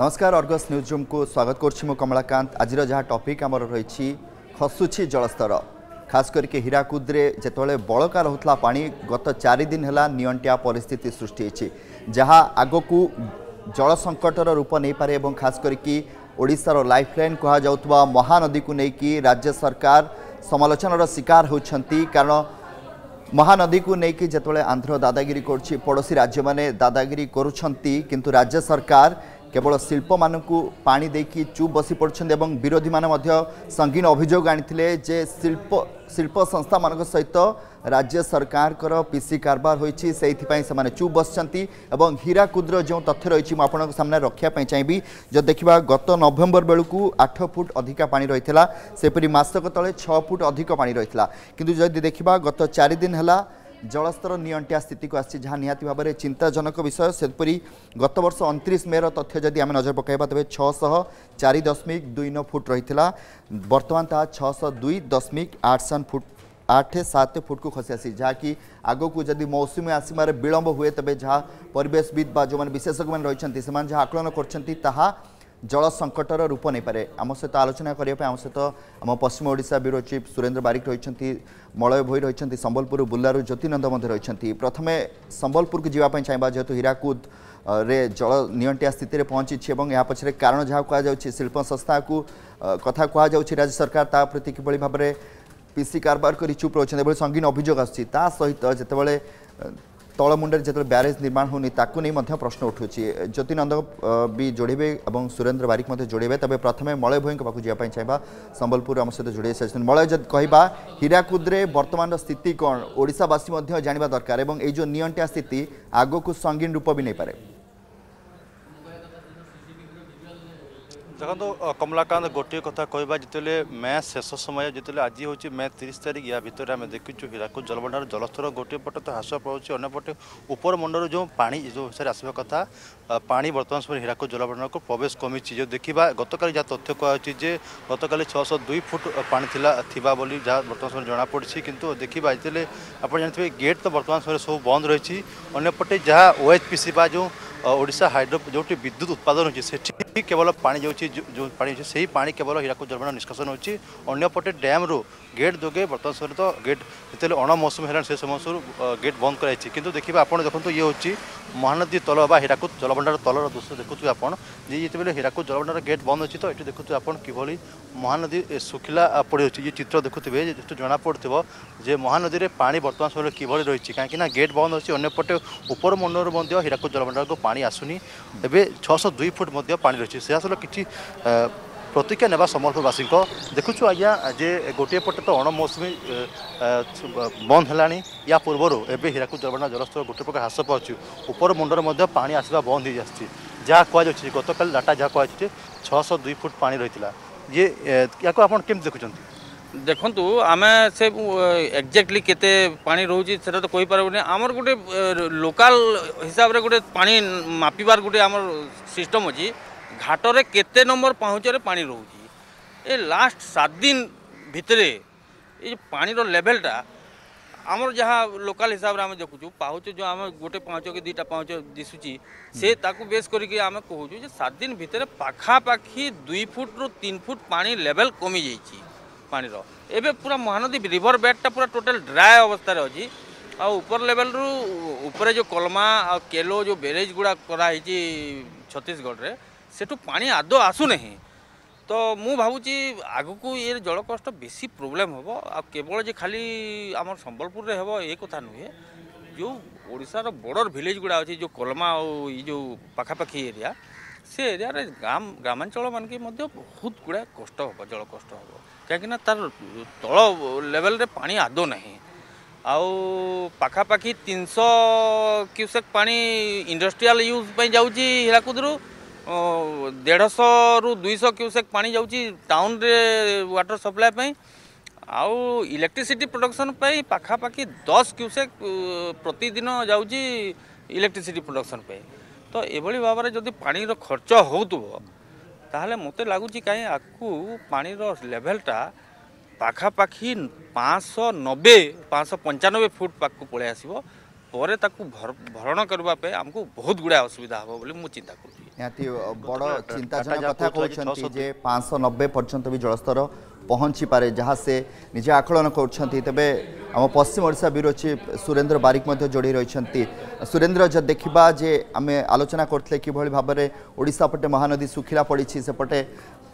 नमस्कार Argus news room को स्वागत करुँ कमलाकांत। आज जहाँ टॉपिक आमर रही खसुची जलस्तर खास करके हीराकुद रे जिते बलका रोला पा गत चार दिन है निंटिया परिस्थिति सृष्टि जहाँ आग को जल संकटर रूप नहीं पारे और खास करके ओडिशार लाइफलाइन कहुवा महानदी को लेकिन राज्य सरकार समालोचनार शिकार होती कारण महानदी को लेकिन जिते आंध्र दादागिरी पड़ोसी राज्य मैंने दादागिरी करूँ राज्य सरकार केवल शिल्प मानू पानी देकी चुप बसी पड़ते विरोधी मैंने संगीन अभियोग आनी जे शिल्प संस्था मान सहित राज्य सरकार कर पीसी कारबार होती से चुप बसती हीराकुद जो तथ्य रही आपन सामने रखापी चाहिए जो देखा गत नवेम्बर बेलू 8 फुट अधिका पानी रही है सेपरी मसक तले 6 फुट अधिक पानी रही है किंतु जदि देखा गत चार दिन है जलस्तर निंटिया स्थित को आसी जहाँ निहाती भाव चिंताजनक विषय सेपरी गत वर्ष 29 मे तथ्य जदि आम नजर पकाइबा तबे 604.29 फुट रही बर्तमान ता 602.87 फुट 8.7 फुट को खसी आसी जहाँकि आग को जदि मौसुमी आसमार विलंब हुए तबे जहाँ परिवेशविद जो विशेषज्ञ मैंने रही जहाँ आकलन करा जल संकटर रूप नहीं पारे। आम सहित आलोचना करने आम सहित आम पश्चिम ओडिशा ब्यूरो चीफ सुरेंद्र बारिक रही, मलय भोई रही, संबलपुर बुल्लारू ज्योतिनंदा रही। प्रथमे संबलपुर को जीवाई चाहिए जेहेतु हीराकुद रे जल निंटिया स्थित पहुंची और यहाँ पक्ष कारण जहाँ कहुच्छी शिल्प संस्था को कथा कहुच्छी राज्य सरकार ता प्रति किभली भाव में पीसी कारबार कर चुप रही संगीन अभियोग आ सहित जितेबाला तल मुंडे जो ब्यारेज निर्माण होनी प्रश्न उठू ज्योतिनंद भी जोड़े और सुरेंद्र बारिक जोड़े तबे प्रथम मलय भोई पाक जावाई चाहिए संबलपुर आम सहित जोड़े सारी मलय जब कहवा हीराकुद रे वर्तमान स्थिति कौन ओडिशावासी जाना दरकार और ये जो निंटिया स्थिति आग को संगीन रूप भी नहीं पारे। देखो कमलाकांत गोटे कथा कहवा जितने मे शेष समय जितने आज हूँ मे 30 तारीख या भितर आम देखीचु हीराकुद जलभंडार जलस्तर गोटे पटे तो ह्रास पाँच अन्यपटे उपर मुंडर जो पानी जो हिसाब आसवा कथा पानी बर्तमान समय हीराकुद जलभंडार को प्रवेश कमी जो देखा गतकाली जहाँ तथ्य कहुचे गतकाली 602 फुट पानी था बोली जहाँ बर्तमान समय जना पड़ी कितु देखा जितने आप जानते गेट तो बर्तमान समय सब बंद रही अंपटे जहाँ OHPC जो ओडिशा हाइड्रो जो विद्युत उत्पादन होती केवल पानी जो पानी से ही पानी केवल हीराकुद जलभंडार निष्कासन होती अंपटे डैम रू गेट जोगे बर्तमान समय तो गेट जितने अणमौसम है से समय गेट बंद कराई कितु देखिए आप देखो ये हूँ महानदी तल बा हीराकुद जलभंडार तलर दृश्य देखुए आप जिते हीराकुद जलभंडार गेट बंद अच्छी तो ये देखुए आप किभली महानदी सुखिला पड़े ये चित्र देखुए जना पड़ो जे महानदी में पानी बर्तमान समय किभली रही कहीं गेट बंद अच्छी अंपटे उपर मुंडर मध्य हीराकुद जलभंडार को पानी आसुनी एवं 602 फुट पानी रही से आसल कि प्रतिक्रिया नेवा समर्थवासी देखुछु आज्ञा जे गोटे पटे तो अणमौसुमी बंद है या पूर्वर एवं हीराकुद जलभंडार जलस्तर गोटे प्रकार ह्रास पाँच उपर मुंडर मध्य पानी आसवा बंद हो जा गतकाल डाटा जहाँ कहुचे 602 फुट पानी रही है ये या आप देखुं देखु आम से एक्जाक्टली केते पानी रोचे से तो कहीपरबूनी आमर गोटे लोकाल हिसाब से गोटे पानी मापिबार गोटे आम सिस्टम अच्छी घाटरे केते नंबर पहुँचरे पानी रोचे ए लास्ट 7 दिन भितर ये पानीर लेवलटा आमर जहाँ लोकाल हिसाब से आम देखुचु पाहुच जो आम गोटे पाँच कि दुईटा पाँच दिशुची से ताकु बेस करके आम कहूँ 7 दिन भितर पाखापाखि 2 फुट रू 3 फुट पानी लेवल कमी जाइए पानी रो एबे पूरा महानदी रिवर बेडटा पूरा टोटल ड्राए अवस्था अच्छी आ ऊपर लेवल रू ऊपर जो कलमा आ केलो जो बेरेज गुड़ा कराई छत्तीसगढ़ रे सेठू पानी आदो आसू नहीं तो मु भावुची आगु को ये जल कष्ट बेसी प्रोब्लेम होबो आ केवल जे खाली आम संबलपुर रे हेबो ए कथा नुहे जो ओडिशार बॉर्डर विलेज गुड़ा अच्छे जो कलमा और ये जो पाखापाखी एरिया से एरिया रे ग्रामांचल मान के मध्य बहुत गुड़ा कष्ट होबो जल कष्ट होबो कहीं तार तल लेवल रे पानी आदो नहीं आउ पाखापाखी 300 क्यूसेक पानी इंडस्ट्रियल यूज जाऊँगी हीराकुद रु 150 रू 200 क्यूसेक पानी जाऊँगी टाउन रे वाटर सप्लाई पाई आउ इलेक्ट्रिसिटी प्रोडक्शन पाई पाखापाखी 10 क्यूसेक प्रतिदिन जाऊँगी इलेक्ट्रिसिटी प्रोडक्शन पाई तो एभली भाव में जदि पानी रो खर्च होतबो ताहले मते लागुची कहीं आकु पानी रो लेवलटा पाखापाखि 595 फुट पाक पलैस भरण करने आमको बहुत गुड़ा असुविधा हम बोली मुझे चिंता करुँगी। निहाती बड़ चिंताजनक कथा कहते जे 590 पर्यंत भी जलस्तर पहुँची पारे जहाँ से निजे आकलन कर तेबे आम पश्चिम ओडिशा ब्यूरो चीफ सुरेंद्र बारिक जोड़ी रही। सुरेंद्र जब देखा जे आम आलोचना करते कि भाव में ओडिशा पटे महानदी सुखिला पड़ी सेपटे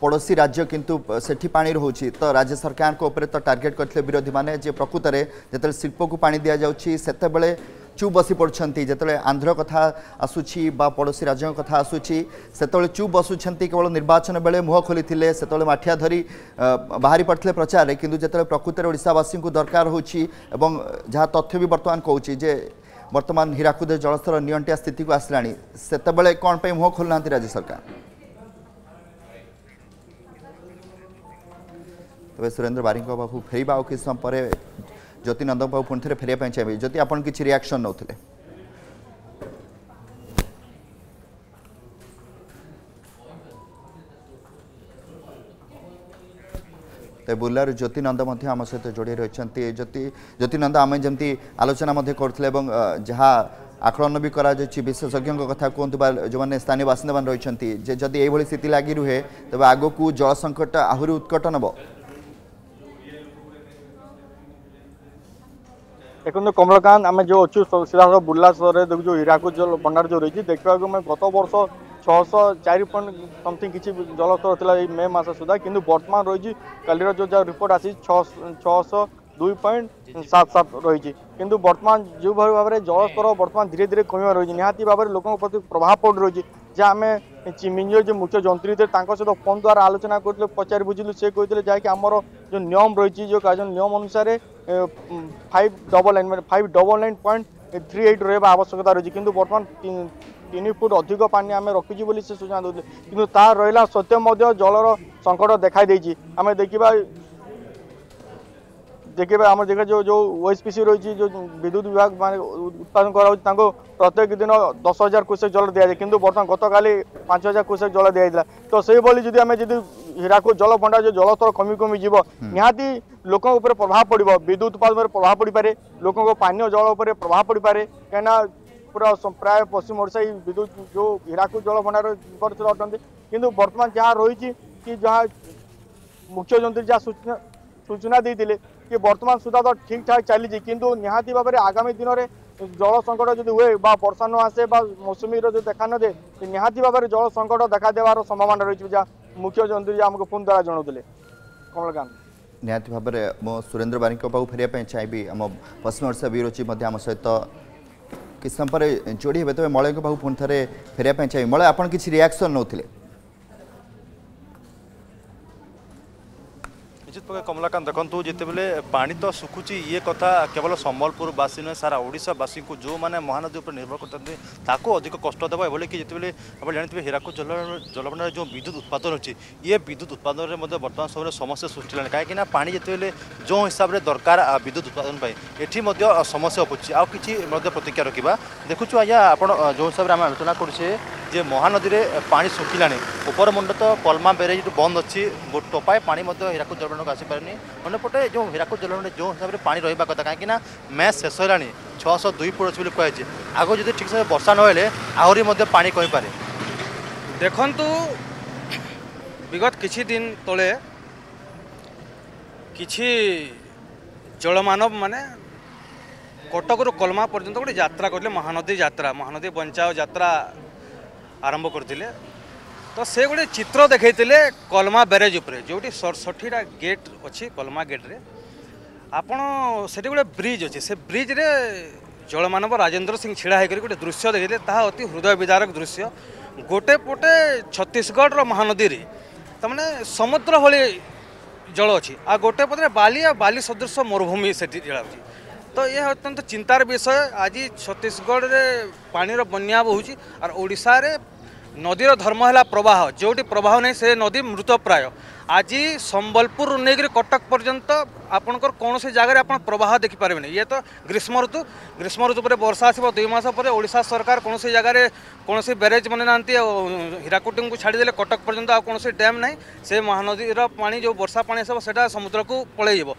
पड़ोशी राज्य किंतु सेठी पानी रोचे तो राज्य सरकार को ऊपर तो टार्गेट करते विरोधी मैंने प्रकृत में जिते शिल्प को पानी दि जाते चुप बसी पड़ती जिते आंध्र कथा आसूची पड़ोशी राज्य कथा आसूची से चुप बसुंट केवल निर्वाचन बेले मुह खोली से मठिया धरी बाहरी पड़ते प्रचार किंतु जिते प्रकृत में ओडिशावासी को दरकार होची एवं जहाँ तथ्य भी बर्तमान कहूँ जे बर्तमान हीराकुद जलस्तर नियंत्रित स्थिति को आसलानी से कौन पे मुह खोलना राज्य सरकार। तबे सुरेंद्र बारिक पाखु फेर आ कि समय पर ज्योतिनंद बाबू पुणी थे फेरिया चाहिए ज्योति आप किसी रिएक्शन नौते। तो बुर्लार ज्योतिनंद आम सहित जोड़ी रही। ज्योतिनंद आम जमी आलोचना करते जहाँ आकलन भी करा विशेषज्ञों कथा कहतु जो मैंने स्थानीय बासिंदा रही जदि ये स्थिति लगी रुहे तेज आग को जल संकट आहरी उत्कट नब। देखो कमलकांत आम जो अच्छू सीधा बुर्ला सहर देखो जो हीराकुद जल भंडार जो रही देखा मैं गत वर्ष 604 पॉइंट समथिंग किसी जलस्तर था मे मस सुधा कि बर्तमान रही कल जो जहाँ रिपोर्ट आसी 602.77 रही किंतु बर्तमान जो भाव में जलस्तर बर्तमान धीरे धीरे कम रही निहाती भाव में लोकों प्रति प्रभाव पड़ रही जहाँ आम चिमिंजर जो मुख्य जंत्री थे सहित फोन द्वारा आलोचना करते पचार बुझिलु से कहते जहाँकि आमर जो नियम रही जो नियम अनुसार 599.38 रहा आवश्यकता रही कि बर्तमान 3 फुट अधिक पानी आम रखी बोली से सूचना देते कि रहा सत्य जलर संकट देखा देती आम देखा देखिए आम जगह जो जो ओएचपीसी रही जो विद्युत विभाग मान उत्पादन करो प्रत्येक दिन 10,000 क्यूसेक जल दि जाए कि बर्तमान गत काली 5,000 क्यूसेक जल दि जाता तो से जी आम जी हीराकुद जल भंडार जो जलस्तर कमी कमी जीव निहाती लोक प्रभाव पड़ विद्युत उत्पादन प्रभाव पड़ पारे लोक पानी जल उपर प्रभाव पड़ पारे कहीं पूरा प्राय पश्चिम ओडिशा विद्युत जो हीराकुद जल भंडार अटंती किंतु बर्तमान जहाँ रही कि जहाँ मुख्य जंत्री जहाँ सूचना देते कि बर्तमान सुधा तो ठीक ठाक चली किंतु निहाती भाव में आगामी दिन में जल संकट जो हुए वर्षा न आसे मौसुमी जो देखा न दे निहाती भाव में जल संकट देखा देवार संभावना रही जहाँ मुख्य जंत्री आमको फोन द्वारा जनाते कमलकांत। निहाती भाव में सुरेंद्र बारिक पाक फेरिया चाहिए आम पश्चिम ओडिशा ब्यूरो चीफ आम सहित किस समय पर जोड़ी हे तेज मलय पाक पुणी थे फेरिया चाहिए। मलय आप किसी रिएक्शन नौते। निश्चित प्रकार कमलाकांत देखूँ जितेबले पानी तो सुखुची ये कथा केवल संबलपुर बासी नुहे सारा ओडावासी को जो मैंने महानदी उपर निर्भर करते अधिक कष्ट देव एभली कि जितेबले आप जानते हैं हीराकुद जलभंडार जो विद्युत उत्पादन होती ये विद्युत उत्पादन में बर्तमान समय समस्या सृष्टि है कहीं पानी जितेबले जो हिसाब से दरकार विद्युत उत्पादन ये समस्या उपुजी आ कि प्रतिक्रिया रखा देखुचु आज आप जो हिसाब से आम आलोचना करुचे जे महानदी में पानी सुखिला उपर मुंड तो पलमा बेरेज बंद अच्छी टोपाए पानी हीराकुद जलभंडार को आसपारे अंपटे जो हीराकुद जलभंडार जो हिसाब से पानी रहा कथा कहीं मैच शेष होगा 602 फुट अच्छी कहुचे आगे जो ठीक समय वर्षा ना आहरी पानी कही पारे देखु विगत किछि दिन तले किछि जलमानव माने कटकरू कलमा पर्यंत गोटे यात्रा करले महानदी बंचाओ यात्रा आरंभ करते तो से गोटे चित्र देखते कलमा बेरेज उपर जोटी 67टा गेट अच्छी कलमा गेट्रे आपण से गोटे ब्रिज अच्छे से ब्रिज्रे जलमानव राजेन्द्र सिंह छिड़ा होकर गोटे दृश्य देखते अति हृदय विदारक दृश्य गोटे पटे छत्तीसगढ़ महानदी रे तमाने समुद्र भली जल अच्छी आ गोटे पटे बाली सदृश मरुभूमि से तो यह अत्यंत चिंतार विषय आज छत्तीसगढ़ पानीर बन्या बोची और ओडिशा रे नदीर धर्म है प्रवाह जोटी प्रवाह नहीं से नदी मृतप्राय आज संबलपुर नहीं कटक पर्यंत आपणकर कौन से जगह आप प्रवाह देखिपारे नहीं ये तो ग्रीष्म ऋतु पर वर्षा आसो 2 मास पर ओडिशा सरकार कौन से जगह कौन से बेरेज बने ना हीराकुद को छाड़देले कटक पर्यंत आ कौन से डैम ना से महानदीर पानी जो वर्षा पानी आसो से समुद्र को पलैब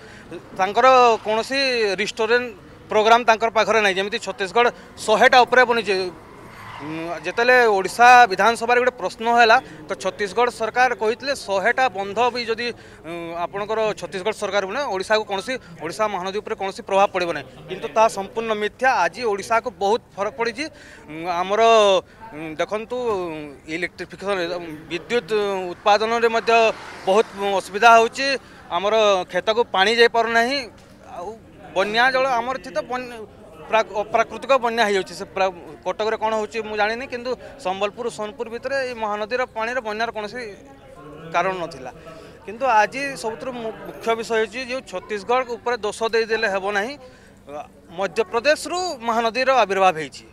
तांकर कौन सी रेस्टोरेंट प्रोग्राम तांकर पाखरे नहीं जमी छत्तीसगढ़ 100टा बनी जेतले ओडिशा विधानसभा गोटे प्रश्न है तो छत्तीसगढ़ सरकार कहते 100टा बंध भी जदि आपणकर छत्तीसगढ़ सरकार ना ओडिशा को कोनोसी ओडिशा महानदी पर कोनोसी प्रभाव पड़े ना किंतु ता संपूर्ण मिथ्या। आज ओडिशा को बहुत फरक पड़ी आमर देखु इलेक्ट्रिफिकेशन विद्युत उत्पादन में बहुत असुविधा होमर खेत को पानी जाई पार नाही बन्या जल आमर थी तो प्राकृतिक बन्या हो जाए कटक रे कौन हो जानी कि संबलपुर सोनपुर भितर महानदी पानी बन्यार कौन कारण नाला किंतु आज सब मुख्य विषय हो छत्तीसगढ़ उपर दोष देदेले हेब ना मध्यप्रदेश रु महानदी आविर्भाव होती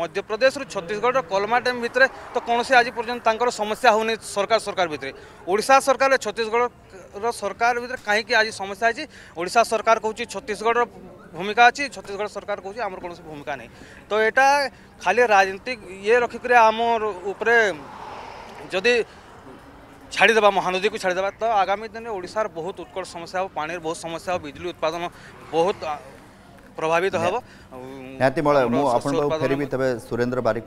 मध्यप्रदेश रु छत्तीसगढ़ कोलमा डैम भितर तो कौन आज पर्यटन समस्या होनी सरकार भितर ओडिशा सरकार छत्तीसगढ़ सरकार भितर कहीं आज समस्या है। ओडिशा सरकार कहूँ छत्तीसगढ़ भूमिका अच्छी छत्तीसगढ़ सरकार कहूँ आमर कौन भूमिका नहीं तो यहाँ खाली राजनीतिक ये रखिक आम उपरे जदि छाड़देव महानदी को छाड़देव तो आगामी दिन में ओडिशार बहुत उत्कट समस्या हो पानी बहुत समस्या हो बिजली उत्पादन बहुत प्रभावित हम निहाती मलय मु आपन फेरबी तबे सुरेंद्र बारिक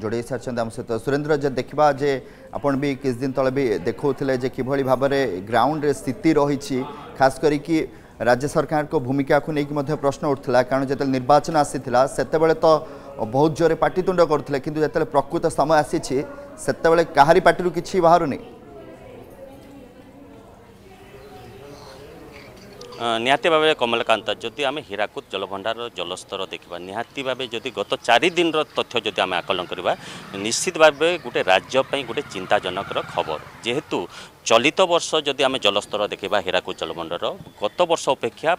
जोड़े सारी आम सहित सुरेंद्र जे देखा जे आपण भी किस दिन तले भी देखौले जे किभली भाव में ग्राउंड स्थिति रही खास करी राज्य सरकार को भूमिका को लेकिन प्रश्न उठला कारण जो निर्वाचन आसी से तो बहुत जोरे पाटितुंड करुले कि प्रकृत समय आसी से कहारी पार्टी किसी बाहर नहीं निहाती भाव कमलकांत जदि आम हीराकुद जलभंडार जलस्तर देखा निहाती भाव जदि गत 4 दिन तथ्य जदि आम आकलन करवा निश्चित भाव गोटे राज्यपाई गोटे चिंताजनक खबर जेहेतु चलित वर्ष जदि आम जलस्तर देखा हीराकुद जलभंडार गत वर्ष अपेक्षा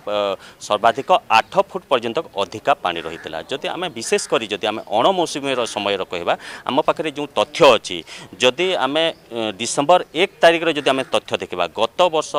सर्वाधिक 8 फुट पर्यंत अधिका पानी रही है। जदि आम विशेषकर जदि आम अणमौसुमी समय कहवा आम पाखे जो तथ्य अच्छी जदि आम December 1 तारिख जदि आम तथ्य देखा गत वर्ष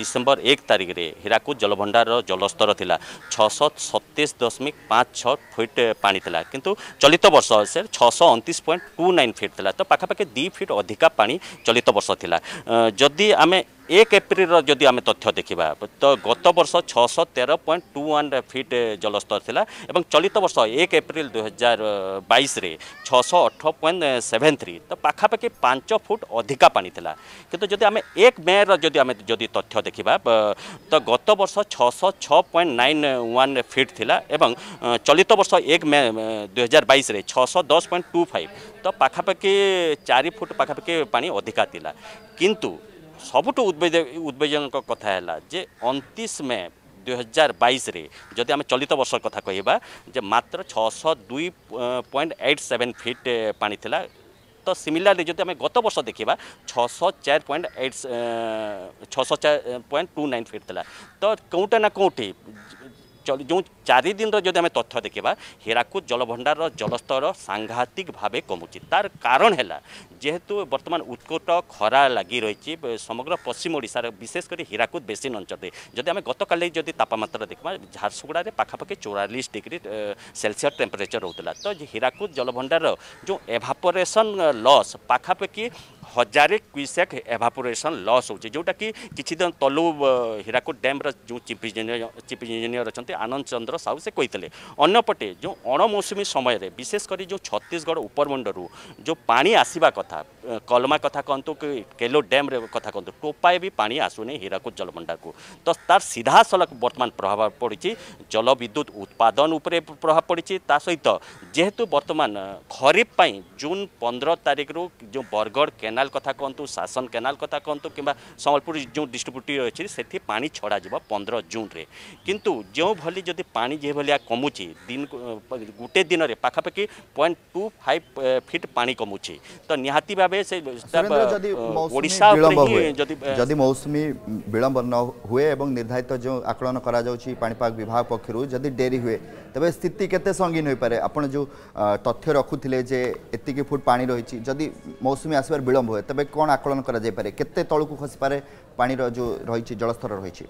December 1 तारिख हीराकुद जलभंडार जलस्तर था 637.56 फिट पानी था किंतु चलित वर्ष से 629.29 फिट था तो पाखापाखि 2 फिट अधिका पानी चलित वर्ष था। जदि आम 1 एप्रिल जदि आम तथ्य देखा तो गत वर्ष 613.21 फिट जलस्तर था और चलित वर्ष 1 एप्रिल 2022 618.73 तो पाखापाखि 5 फुट अधिका पानी था किंतु जदि आम 1 मे जदि आम तथ्य देखा तो गत वर्ष 606.91 फिट था और चलित वर्ष 1 मे 2022 610.25 तो पाखापाखि 4 फुट पाखापाखि पानी अधिका था किंतु सबुठू उद्वेजनक कथा है जे 29 मे 2022 जदि आम चलित वर्ष कथा कहवा जे मात्र 602.87 फिट पानी था तो सिमिलरली जदि आम गत वर्ष देखा 604.29 फिट था तो कौटा ना कौटी जो 4 दिन जदि आम तथ्य देखा हीराकुद जलभंडार जलस्तर सांघातिक भाव कमुची तार कारण है जेहेतु बर्तमान उत्कट खरा लगी रही समग्र पश्चिम ओडिशार विशेषकर हीराकुद बेसिन अंचल जदि आम गत काली जदि तापमात्रा देखा झारसुगुड़ा पाखापाखि 44 डिग्री सेल्सियस टेम्परेचर होता तो हीराकुद जलभंडार जो एवापोरेसन लॉस पाखापाखि 1000 क्यूसेक एवापोरेसन लॉस हो जोटा कि दिन तलु हीराकुद डैम जो चीफ इंजीनियर अच्छा आनंद चंद्र साहू से कहते अंपटे जो अणमौसुमी समय विशेषकर जो छत्तीसगढ़ उपरमंडलू जो पानी आसवा कथा कलमा कथा कहतु कि केलो डैम कथा कहतु टोपाए भी पानी आसूनी हीराकुद जलभंडार को तो तार सीधा सलख बर्तमान प्रभाव पड़ी जल विद्युत उत्पादन उपरे प्रभाव पड़ी ता सहित जेहेतु बर्तमान खरीफ पाई June 15 तारिख रु जो बरगढ़ केनाल कथा कहतु शासन केनाल कथा कहतु कि संबलपुर जो डिस्ट्रीब्यूटर अच्छी से पानी छड़ा 15 जून रे किंतु जो भली जदि पानी जे भलिया कमुची दिन गुटे दिन रे पाखापाखि 0.25 फिट पानी कमुची तो निहाती भाबे से ओडिशा जदि मौसमी विलंब न हुए एवं निर्धारित जो आकलन करा जाउची पानी पाक विभाग पक्षरु जदि डेरी हुए तबे स्थिति केते संगीन होई पारे आपण जो तथ्य रखुथिले जे एतिके फुट पानी रहिची जदि मौसमी आसबार विलंब होए तबे कोन आकलन करा जाय पारे केते तळु को खसि पारे पानी रो जो रहिची जलस्तर रहिची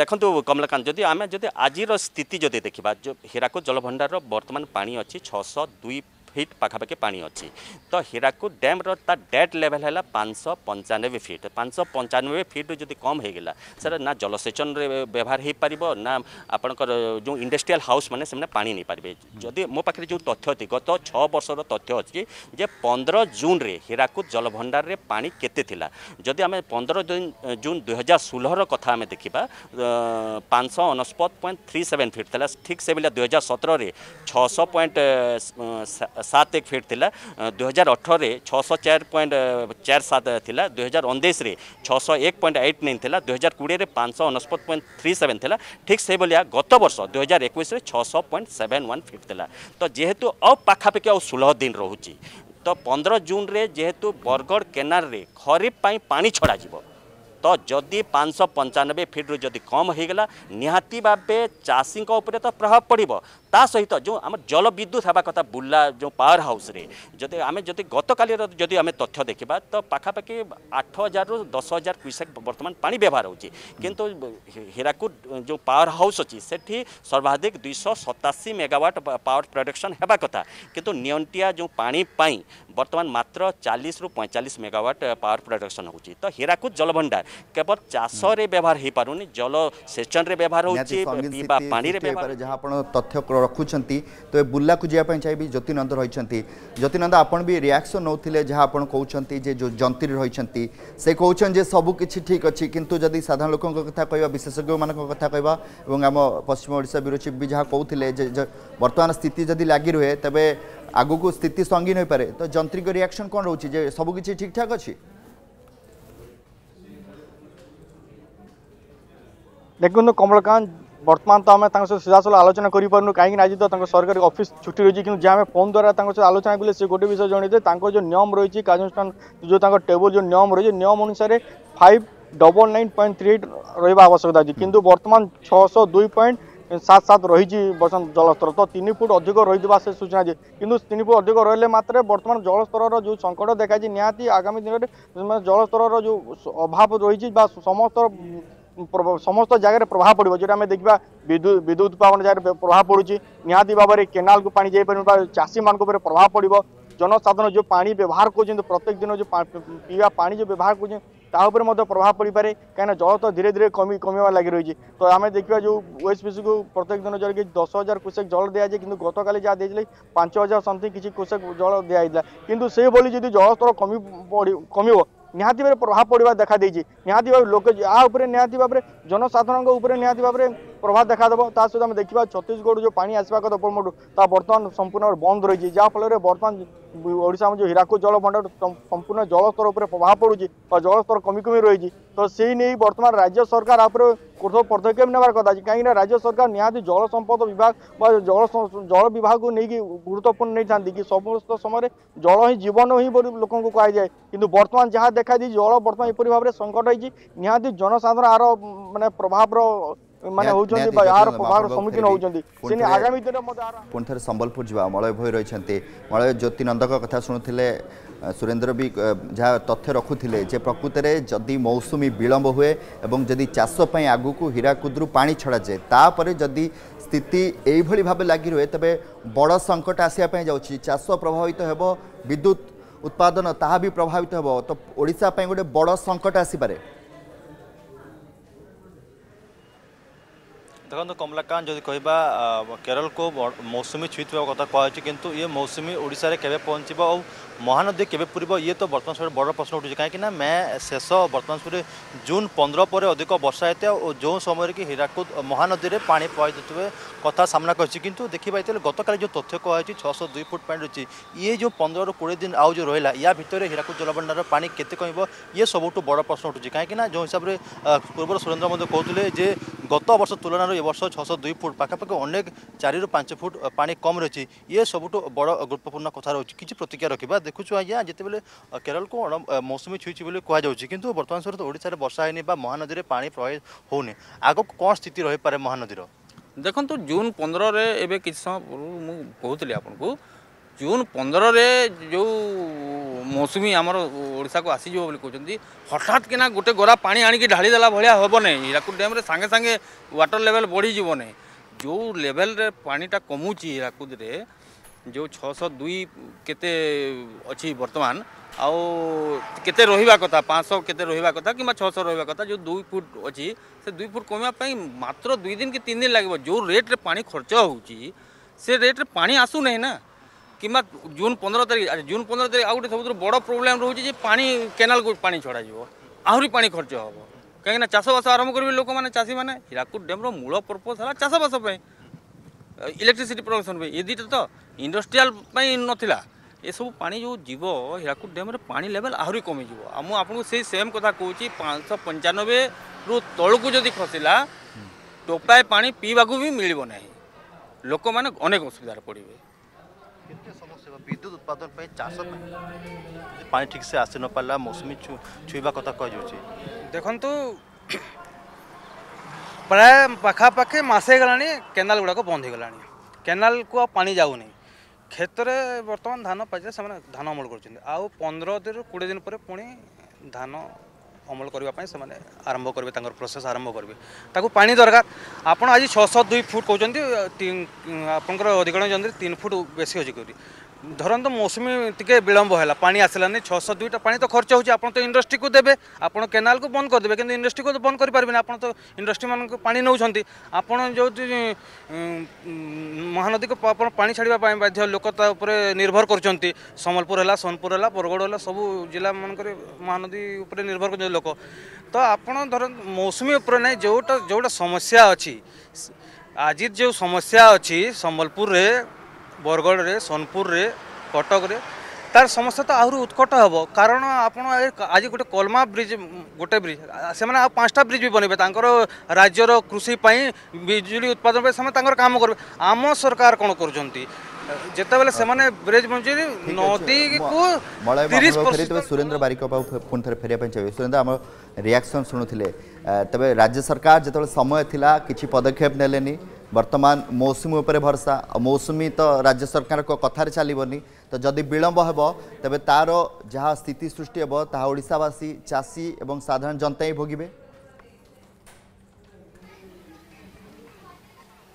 देखु कमलकांत जदि आम जदि आज स्थिति जदि देखा हीराकुद जलभंडार बर्तमान पानी अच्छी 602 फिट पाखापाखि पानी अच्छी तो हीराकुद डैम डेट लेवल है 595 फिट 595 फिट जो कम होगा सर ना जलसेचन व्यवहार हो पार ना आपण जो इंडस्ट्रियल हाउस मैंने से पानी नहीं पारे जदि मो पाखे जो तथ्य थी गत 6 वर्षर तथ्य अच्छी जे 15 जून रे हीराकुद जलभंडार में पानी केतेला जदि आम 15 जून 2016 कथा आम देखा 549.37 फिट था ठीक से बेला 2017 में 600.71 फिट थी 2018 में 604.47 था 2019 में 601.89 था 2020 में 549.37 था ठीक से बेला गत वर्ष 2021 में 600.71 फिट था। तो जेहेतु आखापाखि आ 16 दिन रोचे तो 15 जून रे जेहेतु बरगढ़ केनाल रे खरीफ पानी छड़ा जीवो तो जदि 595 फिट रु जदि कम होगा निहाती भावे चाषी उपर तो प्रभाव पड़ो ता सहित तो जो आम जल विद्युत हवा कथा बुर्ला जो पावर हाउस रे जदि आम जदि गतकाली जदि आम तथ्य देखा तो पाखापाखि 8,000 रु 10,000 क्यूसेक बर्तमान पानी व्यवहार होची किंतु हीराकुद जो पावर हाउस अच्छी से सर्वाधिक 287 मेगावाट पावर प्रोडक्शन होगा कथा किंतु नियंटिया जो पानी पाई बर्तमान मात्र 40 रु 45 मेगावाट पावर प्रोडक्शन होची। तो हीराकुद जलभंडार केवल चाषरे व्यवहार हो पारुनी जलसेचन व्यवहार होची पीवा पानी रे व्यवहार जहां आपण तथ्य रखुंट तो बुर्ला को जीवाई चाहिए ज्योतिनंद रही ज्योतिनंद आपड़ भी रियाक्शन नौते जहाँ आप कहते जो जंत्री रही से कौन सबकिछ ठीक अच्छी किंतु जदि साधारण लोक कथा कह विशेषज्ञ मान कथा कहवा आम पश्चिम ओडिशा ब्यूरो चीफ भी जहाँ कहते बर्तमान स्थिति जदि लग रुए तेज आगू को स्थिति संगीन हो पाए तो जंत्री रियाक्शन कौन रोचे सबकि ठीक ठाक अच्छी देखो कमलकांत बर्तमान तो आम सीधासल आलोचना करूँ कहीं आज तो सरकारी ऑफिस छुट्टी रही कि जहाँ फोन द्वारा आलोचना कले से गोटे विषय जनते जो नियम रही कार्यानुष्ठान जो टेबल जो नियम रही नियम अनुसार 599.38 रहा आवश्यकता अच्छी किंतु बर्तमान 602.77 रही जलस्तर तो 3 फुट अधिक रही से सूचना अच्छे किंतु 3 फुट अधिक रही मात्र बर्तमान जलस्तर जो संकट देखा निहाती आगामी दिन में जलस्तर जो अभाव रही समस्त जगह प्रभाव पड़ो जो देखा विद्युत उत्पादन जगह प्रभाव पड़ू निहाती भाव केनाल को पानी जापर चाषी मान प्रभाव पड़ो जनसाधारण जो पानी व्यवहार कर प्रत्येक दिन जो पीवा पानी जो व्यवहार कर प्रभाव पड़ पाए कहीं जल तो धीरे धीरे कमी लगी रही है। तो आम देखा जो ओएचपीसी को प्रत्येक दिन जल 10,000 क्यूसेक जल दिया जाए कि गत काली जहाँ देते 5,000 समथिंग किसी क्यूसेक जल दिया कितु से जलस्तर कम निहाती भाव प्रभाव पड़ा देखा निहाती भाव लोक निहाती भाव जनसाधारण उपरे निहाती भाव प्रभाव देखा देव ता सहित आम देखा छत्तीसगढ़ जो पानी आसवा कथा उपलब्ध ता बर्तमान संपूर्ण बंद रही है जहाँफल बर्तमान ओडिशा में जो हीराकुद जल भंडार संपूर्ण जलस्तर उपर प्रभाव पड़ू और जलस्तर कमी कमी रही तो से नहीं बर्तमान राज्य सरकार आप कठोर पदक्षेप नेबार कथा कहीं राज्य सरकार निहाती जल संपद विभाग व जल विभाग को लेकिन गुरुत्वपूर्ण नहीं था कि समस्त समय जल ही जीवन ही लोक कह जाए कि बर्तमान जहाँ देखा जल बर्तमान एपरी भाव में संकट होती निहाती जनसाधारण आर मानने प्रभाव माने सम्मुखीन आगामी दिन संबलपुर जा मलय भोई रही मलय ज्योतिनंद कथा शुणुले सुरेंद्र भी जहाँ तथ्य रखुले प्रकृत में जदि मौसुमी विलंब हुए और जदि चाषपाई आगू को हीराकुद्रु पानी छड़ा जाए तापर जदि स्थिति यही भाव लगी रुए तेज बड़ संकट आसवाई जाष प्रभावित हो विद्युत उत्पादन ताहा भी प्रभावित हो तो ओडिशा पे गोटे बड़ संकट आसपे देखो कमलाकांत जो कह केरल को मौसुमी छुईवा कथा कहु किंतु ये मौसुमी ओडिशा रे केबे पहुँचब और महानदी केबे पुरीबो ये तो बर्तमान समय बड़ प्रश्न उठू कहीं मे शेष बर्तमान समय जून 15 पर अधिक वर्षा होता है और जो समय कि हीराकुद महानदी में पानी पाइबे कथा सामना किंतु देखी पाई गत काली जो तथ्य कहु 602 फुट पानी रही ये जो 15 रू 20 दिन आउ जो रहा या भितर हीराकुद जलभंडार पानी केते कम ये सबुठ बड़ प्रश्न उठू कहीं जो हिसाब से पूर्व सुरेंद्र महोदय कहते जे गत वर्ष तुलन ए वर्ष 602 फुट पाखापाखि अनेक 4 रु 5 फुट पानी कम रही ये सबुठ बड़ गुरुत्वपूर्ण कथा रही कि प्रतिक्रिया रखा देखुचु आज जितेबाला केरल को मौसुमी छुईची बोली कहु कि बर्तमान समय तो ओडिशा रे वर्षा होनी महानदी में पानी प्रवाहित होने आग कौन स्थिति रही पारे महानदीर देखो तो जून 15 एवं किसी समय पूर्व मुझे आपको जून 15 जो मौसुमी आमर ओडिशा को आसीज बोली कहते हठात किना गोटे गोरा पानी आनिकी ढाली देला भलिया होबो नै हीराकुद डैम रे सांगे सांगे वाटर लेवल बढ़ी जीवो नै जो लेवल रे पानी टा कमुची हीराकुद रे जो 602 केते अच्छी वर्तमान आउ केते रहिबा कथा 500 केते रहिबा कथा किमा 600 रहिबा कथा जो 2 फुट अछि से 2 फुट कमिया पई मात्र 2 दिन के 3 दिन लागबो जो रेट रे पानी खर्च होउची से रेट रे पानी आसु नै ना किमा जून 15 तारिख आउटे सबुत बड़ प्रॉब्लम रहउची जे पानी केनाल को पानी छोडा जिवो आहुरी पानी खर्च होबो कहीं ना चाषबास आरंभ करबे लोक माने चासी माने हिराकुड डैम रो मूल पर्पस हला चाषबास पई इलेक्ट्रिसिटी प्रोडक्शन पे ये दीटा तो इंडस्ट्रियल नाला ये सब पानी जो जीव हीराकुद डैम रे पानी लेवल आहरी कमी आपन से सेम कथा कहूँ 595 रु तल को जदि खसला टोपाए पानी पीवा को भी मिल ना लोक मैंने अनेक असुविधार पड़े विद्युत उत्पादन पे चाष पानी ठीक से आसी न पाला मौसमी छुईवा कथा कहु देखु प्राय पाखापाखि मसे गलानी केनाल गुड़ाक बंद हो गलानी केनाल को आ पानी जाऊनी क्षेत्र बर्तमान धान पाचे से धान अमल कर 15 दिन 20 दिन पर पुणी धान अमल करने से आरंभ करेंगे प्रोसेस आरंभ करेंगे पानी दरकार आपड़ आज 602 फुट कहते आपंकर अधिकरण 3 फुट बेसी अच्छी कहते धरत मौसुमी टे विलंब है पानी आसलानी 602टा पानी तो खर्च होती आपड़ तो इंडस्ट्री को देते आपड़ केनाल को बंद करदे कि इंडस्ट्री को बंद करें आप तो इंडस्ट्री मान पानी नौकरी आपड़ जो महानदी को पानी छाड़ापी बाध्य लोक निर्भर कर संबलपुर है सोनपुर है बरगढ़ है सब जिला मानक महानदी उपर निर्भर कर लोक तो आपड़ धर मौसुमी उपर ना जोटा जोटा समस्या अच्छी आज जो समस्या अच्छी संबलपुर बरगढ़ रे सोनपुर रे कटक रे तार समस्या तो आहरी उत्कट हे कारण आप आज गोटे कोलमा ब्रिज गोटे ब्रिज से 5टा ब्रिज भी बनइबे राज्यर कृषि बिजुली उत्पादन पे से काम करबे आम सरकार कौन करजंती जेते बेले से ब्रिज मंजूरी नदी को 30% सुरेंद्र बारिक पुनथर फेरिया पे चाहिए सुरेंद्र आम रिएक्शन सुनुथिले तबे राज्य सरकार जेते समय थिला किछि पदक्षेप नेलेनी वर्तमान मौसुमी उपर भरसा मौसुमी तो राज्य सरकार को कथार चलबनी तो जदि विलंब हो तेज तार जहाँ स्थिति सृष्टि हे ताशावासी चाषी एवं साधारण जनता ही भोगे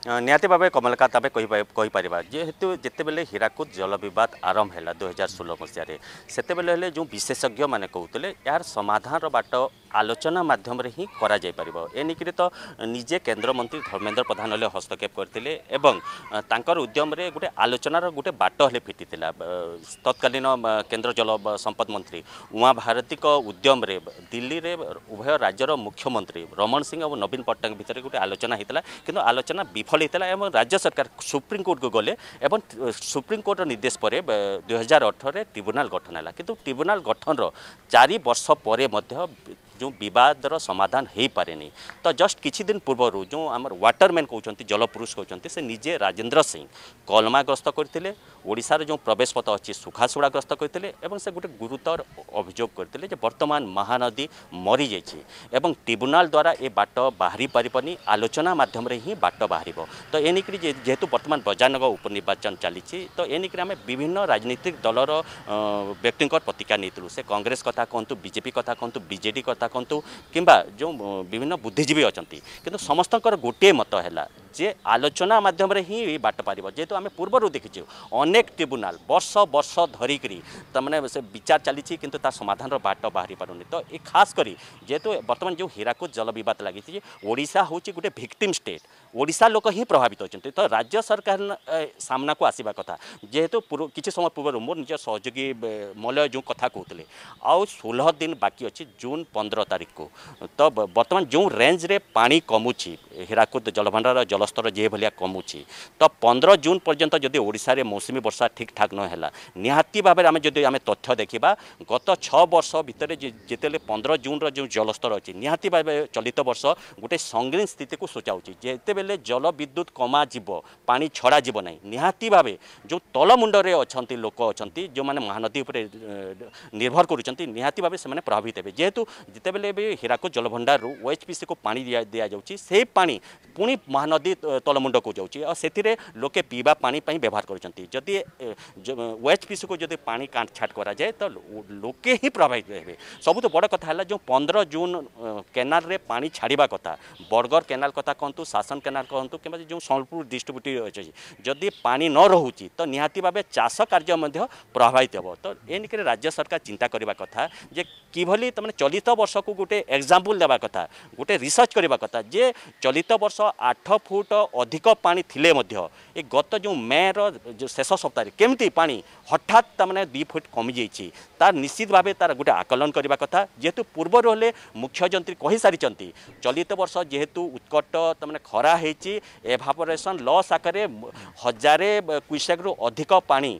निहाती भाव कमलकांत आम कहीपर जेहेतु जितेबले हीराकुद जल बद आरंभ है 2016 मसीह से बेले जो विशेषज्ञ मैंने कहते यार समाधान बाट आलोचना मध्यम हिं करेनिकी तो निजे केन्द्रमंत्री धर्मेन्द्र प्रधान हले हस्तक्षेप करते और उद्यम गोटे आलोचनार गोटे बाट हले फिटी तत्कालीन केन्द्र जल संपद मंत्री उमा भारती को उद्यम रे दिल्ली रे उभय राज्यर मुख्यमंत्री रमण सिंह और नवीन पटनायक भितर गोटे आलोचना होता कि आलोचना विफल होता है राज्य सरकार सुप्रीमकोर्ट को गले सुप्रीमकोर्टर निर्देश पर 2018 ट्रिब्यूनाल गठन है कि ट्रिब्यूनाल गठन 4 वर्ष पर जो विवादर समाधान हो पारे तो जस्ट किछि दिन पूर्व जो आमर वाटरमैन कहते जलपुरुष कहते से निजे राजेन्द्र सिंह कलमाग्रस्त करते ओडिशार जो प्रवेश पथ अच्छी सुखासुड़ाग्रस्त करते से गोटे गुरुतर अभियोग करते बर्तमान महानदी मरी जाइए ट्रिब्यूनाल द्वारा ये बाट बाहरी पारिबनी आलोचना मध्यम हिं बाट बाहर तो एनिकी जेहेतु बर्तमान बजारनगर उपनिर्वाचन चली तो एनिक आम विभिन्न राजनीतिक दलर व्यक्ति प्रतिक्रिया नहीं से कांग्रेस कथा कहतु बीजेपी कथा कहतु बीजेडी कथा कहतु किंबा जो विभिन्न बुद्धिजीवी अच्छा किंतु समस्त गोटे मत है जे आलोचना मध्यम हिं बाट पार जेहेतु आम पूर्वर देखीचु अनेक ट्रिब्यूनाल वर्ष वर्ष धरिक तमाने से विचार चली किंतु ता समाधान बाट बाहरी पारुनी तो ये खास करी जेहेतु बर्तमान जो हीराकुद जल विवाद लगी ओडिशा हूँ गोटे विक्टिम स्टेट ओडिशा लोक हिं प्रभावित होती तो राज्य सरकार सामना को आसवा कथा जेहेतु किसी समय पूर्व मोर निज सहयोगी मलय जो कथा कहते आउ 16 दिन बाकी अच्छी जून 15 तारीख को तो बर्तमान जो रेंज रे पानी कमुची हीराकुद जलभंडार जलस्तर जे भाया कमुची तो 15 जून पर्यंत जदि ओडिशा रे मौसुमी वर्षा ठीक ठाक न हैला निहाती भाबे आमे जदि आमे तथ्य देखिबा गत 6 वर्ष भितर जेतेले 15 जून रो जो जलस्तर अछि निहाती भाबे चलित वर्ष गोटे संगीन स्थिति को सूचाउची जेतेबेले जल विद्युत कमा जीवो पानी छड़ा जीवो नै निहाती भाबे जो तल मुंड रे अछंती लोक अछंती जो माने महानदी ऊपर निर्भर करूछंती निहाती भाबे से माने प्रभावित हेबे जेहेतु जेतेबेले भी हीराकुद जलभंडार रो ओएचपीसी को पानी दिया जाउची से पानी पुणी महानदी तलमुंड को जाऊँगी और से लोके पीवा पानी व्यवहार करदी ओएचपीसी को जब पानी काट छाट करा जाए तो लोके ही प्रभावित रहे। सबुत बड़ कथा जो 15 जून केनाल रे पानी छाड़ा कथा बरगढ़ केनाल कथा कहतु शासन केनाल कहतु कि जो संबलपुर डिस्ट्रीब्यूटर अच्छी जदि पानी न रोचे तो निहाती भाव चाष कार्य प्रभावित हे। तो एनिक राज्य सरकार चिंता करने कथा जे किभली तमाने चलित वर्ष को गोटे एग्जाम्पल देवा कथा गोटे रिसर्च करने कथा जे चलित वर्ष 8 फुट अधिक पानी थिले मध्य ए गत जो मे रो शेष सप्ताह केमती पानी हठात तमाने 2 फुट कमी जाइए तार निश्चित भाव तार गोटे आकलन करने कथा जेहेतु पूर्वर हेल्ले मुख्य जंत्री कही सारी चलित वर्ष जेहेतु उत्कट तमाने खरा होती एभापोरेसन लॉस आकारे 1000 क्यूसेक रु अधिक पानी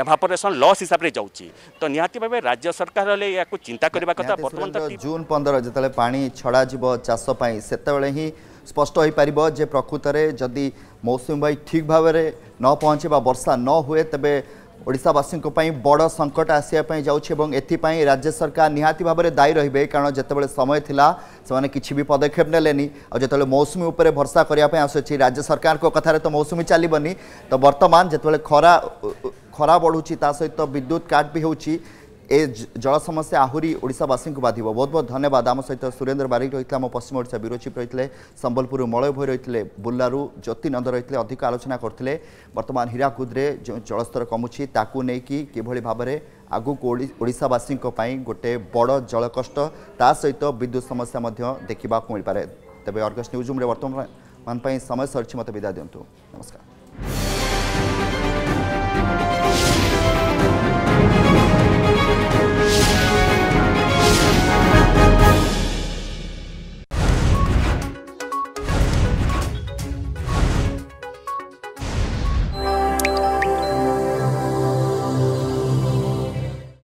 एभापोरेसन लॉस हिसाब से जाऊँगी। तो निहाती भाव राज्य सरकार हेल्ले या चिंता करने कथा। बर्तमान जून 15 जिते पानी छड़ा चाषपाई से ही स्पष्ट हो पारे प्रकृत में जदि मौसुमी वायु ठीक भाव न पहुँचे वर्षा न हुए तेबे ओडिशावासी बड़ संकट आसापी जाऊँगी। राज्य सरकार निहाती भाव दायी रे कारण जितेबाला समय थिला से किसी भी पदक्षेप नेलेनी और जितेबाला मौसुमी उपर भरसा करने आसुच्छी राज्य सरकार को कथार तो मौसुमी चलबनी। तो बर्तमान जितेबाला खरा बढ़ुची ता सहित विद्युत काट भी हो जल समस्या आहरी ओडिशावासी को बाधिबो। बहुत बहुत धन्यवाद। आम सहित सुरेंद्र बारिक रही आम पश्चिम ओडिशा ब्यूरो चीफ रही संबलपुर मलय भोई रही बुल्लारू ज्योतिनंद रही अधिक आलोचना करते बर्तमान हीराकुद जो जलस्तर कमुची ताकू नहीं किभली भाव में आगु ओडिशावासी गोटे बड़ जल कष्ट ता सहित विद्युत समस्या देखा मिलपे। तेज अर्गस न्यूज रूम में बर्तमान समय सरी मत विदा दिंतु। नमस्कार।